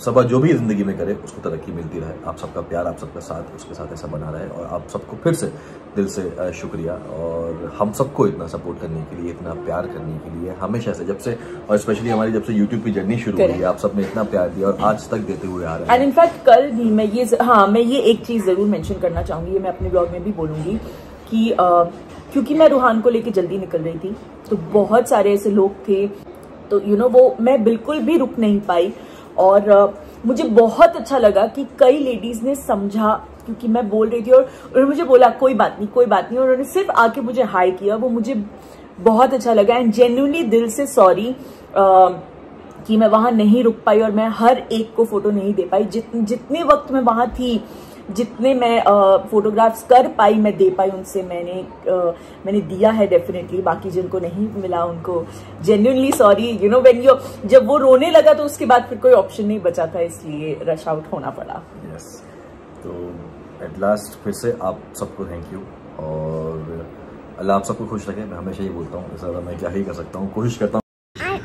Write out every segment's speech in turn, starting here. सबा जो भी ज़िंदगी में करे उसको तरक्की मिलती रहे, आप सबका प्यार, आप सबका साथ उसके साथ ऐसा बना रहे। और आप सबको फिर से दिल से शुक्रिया, और हम सबको इतना सपोर्ट करने के लिए, इतना प्यार करने के लिए हमेशा से, जब से और स्पेशली हमारी जब से यूट्यूब की जर्नी शुरू हुई है, आप सबने इतना प्यार दिया और आज तक देते हुए आ रहे हैं। एंड इनफैक्ट कल भी मैं ये, हाँ मैं ये एक चीज़ ज़रूर मैंशन करना चाहूँगी, ये मैं अपने ब्लॉग में भी बोलूँगी कि क्योंकि मैं रूहान को लेकर जल्दी निकल रही थी तो बहुत सारे ऐसे लोग थे, तो यू नो वो मैं बिल्कुल भी रुक नहीं पाई। और मुझे बहुत अच्छा लगा कि कई लेडीज ने समझा क्योंकि मैं बोल रही थी और उन्होंने मुझे बोला कोई बात नहीं, कोई बात नहीं, और उन्होंने सिर्फ आके मुझे हाई किया, वो मुझे बहुत अच्छा लगा। एंड जेन्युइनली दिल से सॉरी कि मैं वहाँ नहीं रुक पाई और मैं हर एक को फोटो नहीं दे पाई, जितने वक्त मैं वहाँ थी, जितने मैं फोटोग्राफ्स कर पाई, मैं दे पाई उनसे मैंने दिया है डेफिनेटली। बाकी जिनको नहीं मिला उनको genuinely sorry, you know when you, जब वो रोने लगा तो उसके बाद फिर कोई ऑप्शन नहीं बचा था, इसलिए रश आउट होना पड़ा। यस, तो एट लास्ट फिर से आप सबको थैंक यू, और अल्लाह आप सबको खुश रखे, मैं हमेशा ही बोलता हूँ, इससे मैं क्या ही कर सकता हूँ, कोशिश करता हूँ।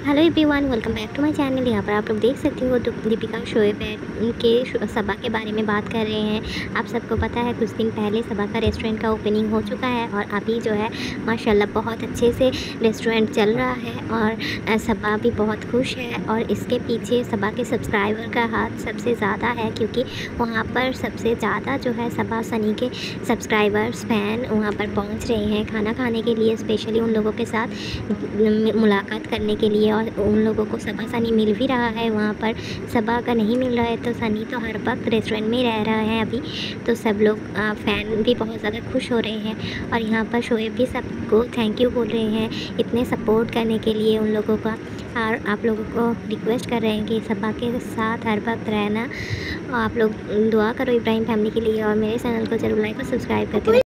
Hello everyone, welcome back to my channel. यहाँ पर आप लोग देख सकते हो दीपिका शोएब के सबा के बारे में बात कर रहे हैं। आप सबको पता है कुछ दिन पहले सबा का रेस्टोरेंट का ओपनिंग हो चुका है और अभी जो है माशाल्लाह बहुत अच्छे से रेस्टोरेंट चल रहा है और सबा भी बहुत खुश है। और इसके पीछे सबा के सब्सक्राइबर का हाथ सबसे ज़्यादा है क्योंकि वहाँ पर सबसे ज़्यादा जो है सबा सनी के सब्सक्राइबर्स फ़ैन वहाँ पर पहुँच रहे हैं खाना खाने के लिए, स्पेशली उन लोगों के साथ मुलाकात करने के लिए। और उन लोगों को सबा सनी मिल भी रहा है, वहाँ पर सबा का नहीं मिल रहा है तो सनी तो हर वक्त रेस्टोरेंट में रह रहा है अभी, तो सब लोग फ़ैन भी बहुत ज़्यादा खुश हो रहे हैं। और यहाँ पर शोएब भी सबको थैंक यू बोल रहे हैं इतने सपोर्ट करने के लिए उन लोगों का, और आप लोगों को रिक्वेस्ट कर रहे हैं कि सबा के साथ हर वक्त रहना। आप लोग दुआ करो इब्राहिम फैमिली के लिए और मेरे चैनल को ज़रूर लाइक और सब्सक्राइब करते